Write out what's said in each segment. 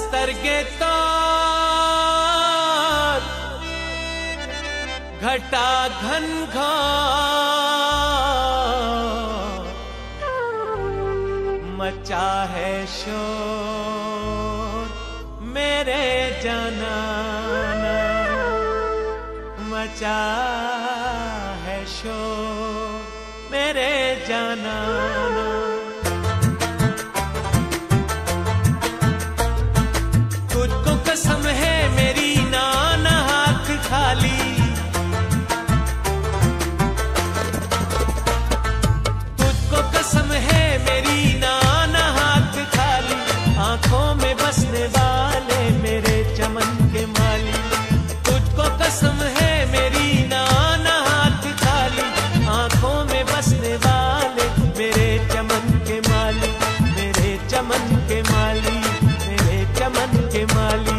अस्तर के तार घटा घन घार मचा है शोर मेरे जनाना मचा है शोर मेरे जनाना। तुझको कसम है मेरी नाना हाथ खाली तुझको कसम है मेरी नाना हाथ खाली आंखों में बसने वाले मेरे चमन के माली। तुझको कसम है मेरी नाना हाथ खाली आंखों में बसने वाले मेरे चमन के माली मेरे चमन के माली मेरे चमन के माली।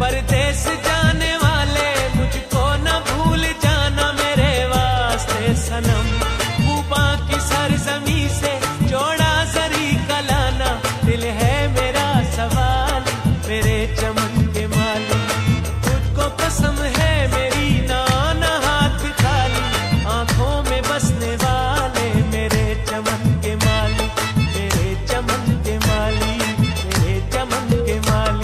परदेस जाने वाले मुझको न भूल जाना मेरे वास्ते सनम। बूबा की सरजमी से जोड़ा जरी कलाना दिल है मेरा सवाल मेरे चमन के माली। तुझको कसम है मेरी नाना हाथ खाली आंखों में बसने वाले मेरे चमन के माली मेरे चमन के माली मेरे चमन के माली।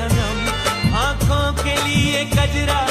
सनम आंखों के लिए गजरा